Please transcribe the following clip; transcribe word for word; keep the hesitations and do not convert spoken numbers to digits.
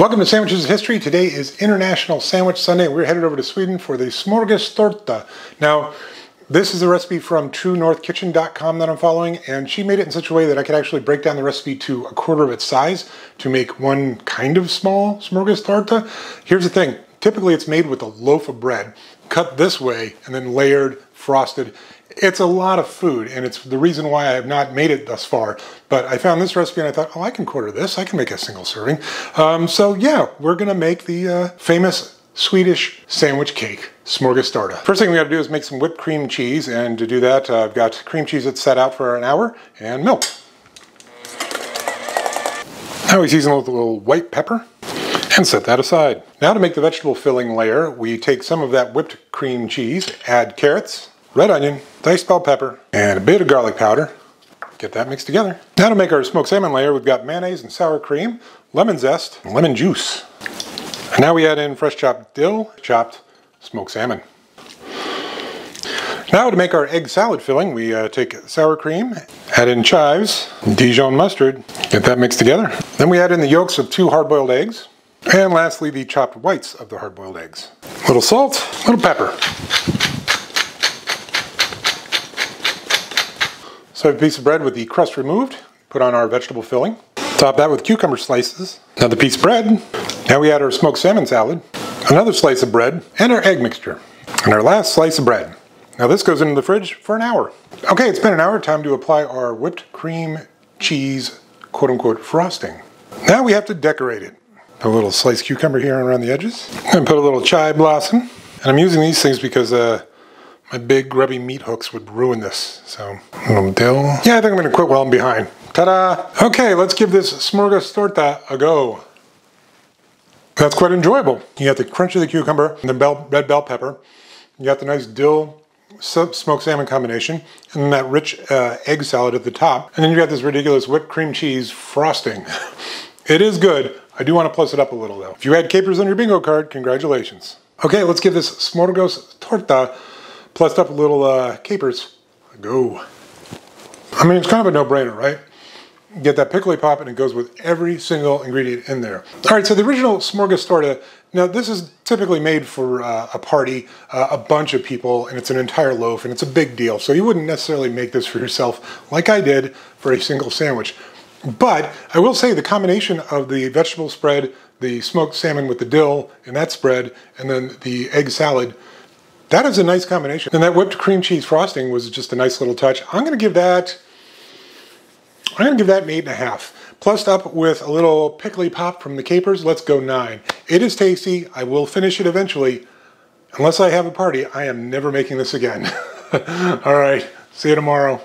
Welcome to Sandwiches of History. Today is International Sandwich Sunday. We're headed over to Sweden for the smörgåstårta. Now, this is a recipe from true north kitchen dot com that I'm following, and she made it in such a way that I could actually break down the recipe to a quarter of its size to make one kind of small smörgåstårta. Here's the thing. Typically, it's made with a loaf of bread, cut this way, and then layered, frosted. It's a lot of food, and it's the reason why I have not made it thus far. But I found this recipe, and I thought, oh, I can quarter this. I can make a single serving. Um, so yeah, we're going to make the uh, famous Swedish sandwich cake, smörgåstårta. First thing we got to do is make some whipped cream cheese, and to do that, uh, I've got cream cheese that's set out for an hour, and milk. Now we season with a little white pepper, and set that aside. Now to make the vegetable filling layer, we take some of that whipped cream cheese, add carrots, red onion, diced bell pepper, and a bit of garlic powder. Get that mixed together. Now to make our smoked salmon layer, we've got mayonnaise and sour cream, lemon zest, and lemon juice. And now we add in fresh chopped dill, chopped smoked salmon. Now to make our egg salad filling, we uh, take sour cream, add in chives, Dijon mustard, get that mixed together. Then we add in the yolks of two hard-boiled eggs, and lastly the chopped whites of the hard-boiled eggs. A little salt, a little pepper. So I have a piece of bread with the crust removed, put on our vegetable filling, top that with cucumber slices, another piece of bread, now we add our smoked salmon salad, another slice of bread, and our egg mixture, and our last slice of bread. Now this goes into the fridge for an hour. Okay, it's been an hour, time to apply our whipped cream cheese, quote-unquote, frosting. Now we have to decorate it. Put a little sliced cucumber here and around the edges, and put a little chai blossom, and I'm using these things because uh, my big grubby meat hooks would ruin this, so a little dill. Yeah, I think I'm gonna quit while I'm behind. Ta-da! Okay, let's give this smörgåstårta a go. That's quite enjoyable. You got the crunch of the cucumber and the bell, red bell pepper. You got the nice dill smoked salmon combination, and then that rich uh, egg salad at the top. And then you got this ridiculous whipped cream cheese frosting. It is good. I do want to plus it up a little though. If you had capers on your bingo card, congratulations. Okay, let's give this smörgåstårta plussed up a little uh, capers a go. I mean, it's kind of a no-brainer, right? You get that pickly pop and it goes with every single ingredient in there. All right, so the original smörgåstårta, now this is typically made for uh, a party, uh, a bunch of people, and it's an entire loaf and it's a big deal. So you wouldn't necessarily make this for yourself like I did for a single sandwich. But I will say the combination of the vegetable spread, the smoked salmon with the dill and that spread, and then the egg salad, that is a nice combination. And that whipped cream cheese frosting was just a nice little touch. I'm gonna give that, I'm gonna give that an eight and a half. Plussed up with a little pickly pop from the capers, let's go nine. It is tasty, I will finish it eventually. Unless I have a party, I am never making this again. All right, see you tomorrow.